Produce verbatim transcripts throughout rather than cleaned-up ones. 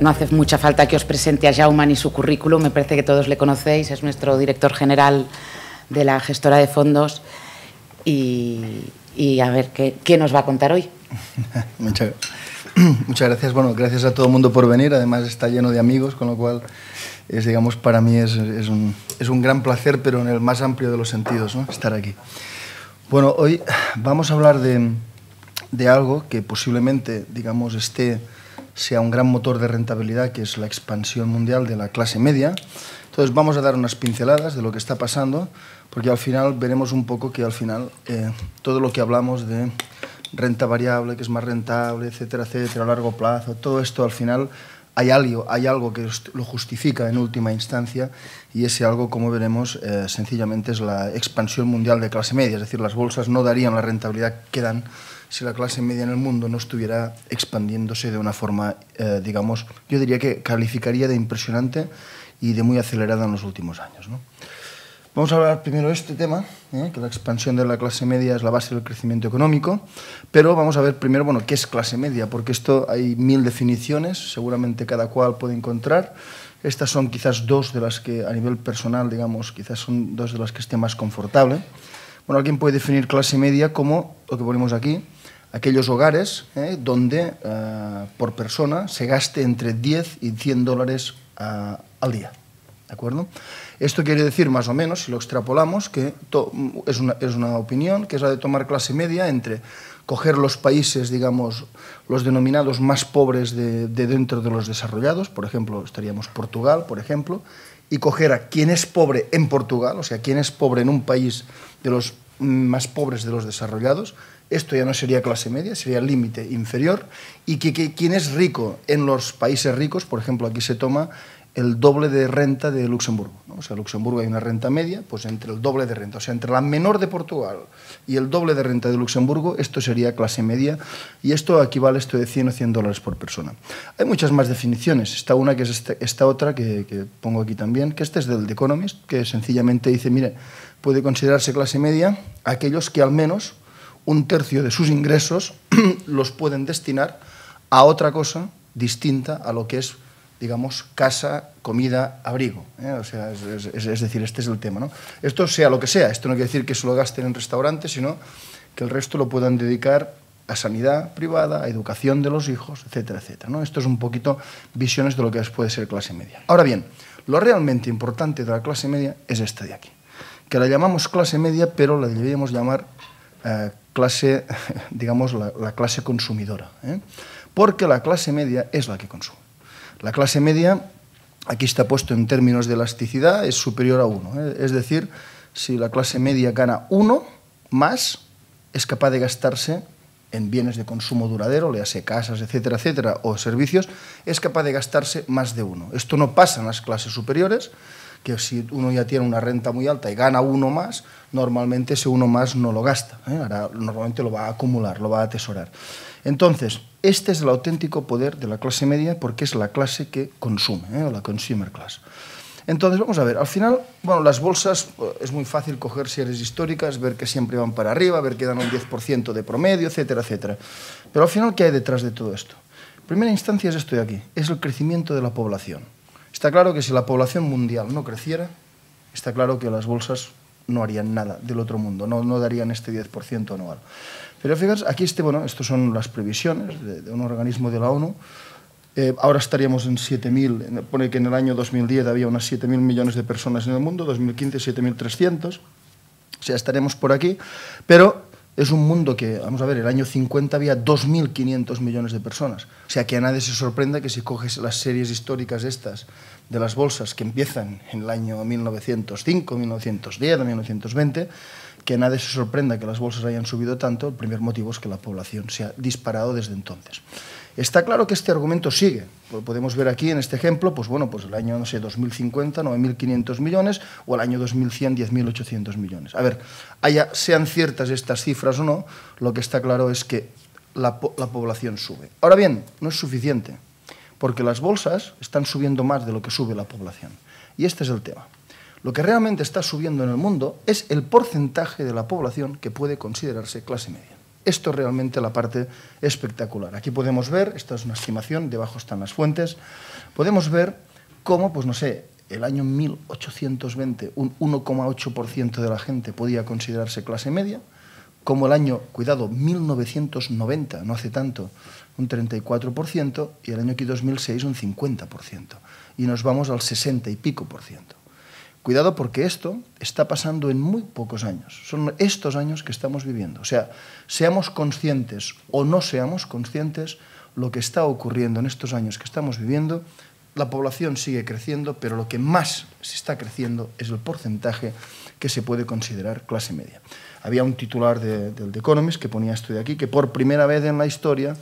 No hace mucha falta que os presente a Jaume ni su currículum, me parece que todos le conocéis, es nuestro director general de la gestora de fondos y, y a ver qué, qué nos va a contar hoy. Muchas, muchas gracias, bueno, gracias a todo el mundo por venir, además está lleno de amigos, con lo cual es, digamos, para mí es, es, un, es un gran placer, pero en el más amplio de los sentidos, ¿no? Estar aquí. Bueno, hoy vamos a hablar de, de algo que posiblemente, digamos, esté... sea un gran motor de rentabilidad, que es la expansión mundial de la clase media. Entonces vamos a dar unas pinceladas de lo que está pasando, porque al final veremos un poco que al final eh, todo lo que hablamos de renta variable, que es más rentable, etcétera, etcétera, a largo plazo, todo esto al final hay algo, hay algo que lo justifica en última instancia, y ese algo, como veremos, eh, sencillamente es la expansión mundial de clase media, es decir, las bolsas no darían la rentabilidad que dan si la clase media en el mundo no estuviera expandiéndose de una forma, eh, digamos, yo diría que calificaría de impresionante y de muy acelerada en los últimos años, ¿no? Vamos a hablar primero de este tema, ¿eh? que la expansión de la clase media es la base del crecimiento económico, pero vamos a ver primero, bueno, ¿qué es clase media? Porque esto hay mil definiciones, seguramente cada cual puede encontrar. Estas son quizás dos de las que a nivel personal, digamos, quizás son dos de las que esté más confortable. Bueno, alguien puede definir clase media como, lo que ponemos aquí, aquellos hogares eh, donde eh, por persona se gaste entre diez y cien dólares eh, al día. ¿De acuerdo? Esto quiere decir, más o menos, si lo extrapolamos, que es una, es una opinión que es la de tomar clase media entre coger los países, digamos, los denominados más pobres de, de dentro de los desarrollados, por ejemplo, estaríamos Portugal, por ejemplo, y coger a quien es pobre en Portugal, o sea, quien es pobre en un país de los más pobres de los desarrollados, esto ya no sería clase media, sería el límite inferior, y que, que quien es rico en los países ricos, por ejemplo, aquí se toma el doble de renta de Luxemburgo, ¿no? O sea, en Luxemburgo hay una renta media, pues entre el doble de renta, o sea, entre la menor de Portugal y el doble de renta de Luxemburgo, esto sería clase media, y esto equivale esto de cien o cien dólares por persona. Hay muchas más definiciones, está una que es esta, esta otra que, que pongo aquí también, que esta es del The Economist, que sencillamente dice, mire, puede considerarse clase media aquellos que al menos un tercio de sus ingresos los pueden destinar a otra cosa distinta a lo que es, digamos, casa, comida, abrigo, ¿eh? O sea, es, es, es decir, este es el tema, ¿no? Esto sea lo que sea, esto no quiere decir que se lo gasten en restaurantes, sino que el resto lo puedan dedicar a sanidad privada, a educación de los hijos, etcétera, etcétera, ¿no? Esto es un poquito visiones de lo que puede ser clase media. Ahora bien, lo realmente importante de la clase media es esta de aquí, que la llamamos clase media, pero la deberíamos llamar eh, clase, digamos, la, la clase consumidora, ¿eh? Porque la clase media es la que consume. La clase media, aquí está puesto en términos de elasticidad, es superior a uno. ¿eh? Es decir, si la clase media gana uno más, es capaz de gastarse en bienes de consumo duradero, le hace casas, etcétera, etcétera, o servicios, es capaz de gastarse más de uno. Esto no pasa en las clases superiores, que si uno ya tiene una renta muy alta y gana uno más, normalmente ese uno más no lo gasta, ¿eh? Ahora, normalmente lo va a acumular, lo va a atesorar. Entonces, este es el auténtico poder de la clase media porque es la clase que consume, ¿eh? o la consumer class. Entonces, vamos a ver, al final, bueno, las bolsas, es muy fácil coger series históricas, ver que siempre van para arriba, ver que dan un diez por ciento de promedio, etcétera, etcétera. Pero al final, ¿qué hay detrás de todo esto? En primera instancia es esto de aquí, es el crecimiento de la población. Está claro que si la población mundial no creciera, está claro que las bolsas no harían nada del otro mundo, no, no darían este diez por ciento anual. Pero fijaos, aquí este, bueno, estas son las previsiones de, de un organismo de la ONU. Eh, ahora estaríamos en siete mil, pone que en el año dos mil diez había unas siete mil millones de personas en el mundo, dos mil quince siete mil trescientos, o sea, estaremos por aquí, pero es un mundo que, vamos a ver, el año cincuenta había dos mil quinientos millones de personas, o sea, que a nadie se sorprenda que si coges las series históricas estas de las bolsas que empiezan en el año mil novecientos cinco, mil novecientos diez, mil novecientos veinte, que nadie se sorprenda que las bolsas hayan subido tanto, el primer motivo es que la población se ha disparado desde entonces. Está claro que este argumento sigue, lo podemos ver aquí en este ejemplo, pues bueno, pues el año, no sé, dos mil cincuenta, nueve mil quinientos millones, o el año dos mil cien, diez mil ochocientos millones. A ver, haya, sean ciertas estas cifras o no, lo que está claro es que la, la población sube. Ahora bien, no es suficiente, porque las bolsas están subiendo más de lo que sube la población. Y este es el tema. Lo que realmente está subiendo en el mundo es el porcentaje de la población que puede considerarse clase media. Esto es realmente la parte espectacular. Aquí podemos ver, esta es una estimación, debajo están las fuentes, podemos ver cómo, pues no sé, el año mil ochocientos veinte un uno coma ocho por ciento de la gente podía considerarse clase media, como el año, cuidado, mil novecientos noventa, no hace tanto, un treinta y cuatro por ciento, y el año aquí dos mil seis un cincuenta por ciento, y nos vamos al sesenta y pico por ciento. Cuidado porque esto está pasando en muy pocos años. Son estos años que estamos viviendo. O sea, seamos conscientes o no seamos conscientes, lo que está ocurriendo en estos años que estamos viviendo, la población sigue creciendo, pero lo que más se está creciendo es el porcentaje que se puede considerar clase media. Había un titular de, del The Economist que ponía esto de aquí, que por primera vez en la historia,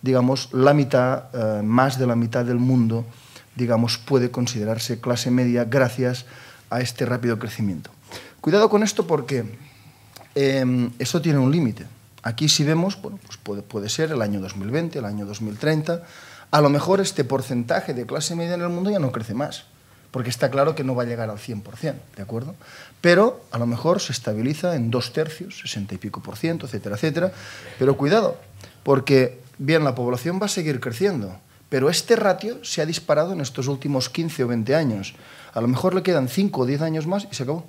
digamos, la mitad, eh, más de la mitad del mundo, digamos, puede considerarse clase media gracias a este rápido crecimiento. Cuidado con esto porque eh, esto tiene un límite. Aquí si vemos, bueno, pues puede, puede ser el año dos mil veinte, el año dos mil treinta, a lo mejor este porcentaje de clase media en el mundo ya no crece más, porque está claro que no va a llegar al cien por cien, ¿de acuerdo? Pero a lo mejor se estabiliza en dos tercios, sesenta y pico por ciento, etcétera, etcétera. Pero cuidado, porque bien, la población va a seguir creciendo, pero este ratio se ha disparado en estos últimos quince o veinte años. A lo mejor le quedan cinco o diez años más y se acabó.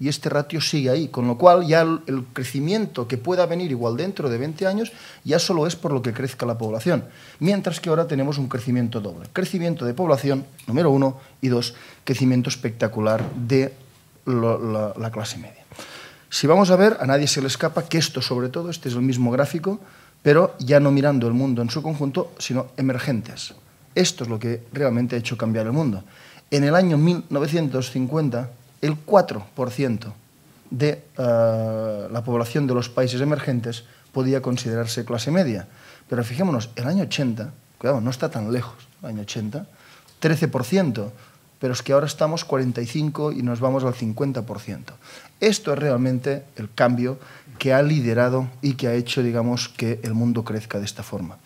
Y este ratio sigue ahí, con lo cual ya el, el crecimiento que pueda venir igual dentro de veinte años ya solo es por lo que crezca la población. Mientras que ahora tenemos un crecimiento doble. Crecimiento de población, número uno, y dos, crecimiento espectacular de lo, la, la clase media. Si vamos a ver, a nadie se le escapa que esto, sobre todo, este es el mismo gráfico, pero ya no mirando el mundo en su conjunto, sino emergentes. Esto es lo que realmente ha hecho cambiar el mundo. En el año mil novecientos cincuenta, el cuatro por ciento de uh, la población de los países emergentes podía considerarse clase media. Pero fijémonos, el año ochenta, cuidado, no está tan lejos, el año ochenta, trece por ciento, pero es que ahora estamos cuarenta y cinco por ciento y nos vamos al cincuenta por ciento. Esto es realmente el cambio que ha liderado y que ha hecho, digamos, que el mundo crezca de esta forma.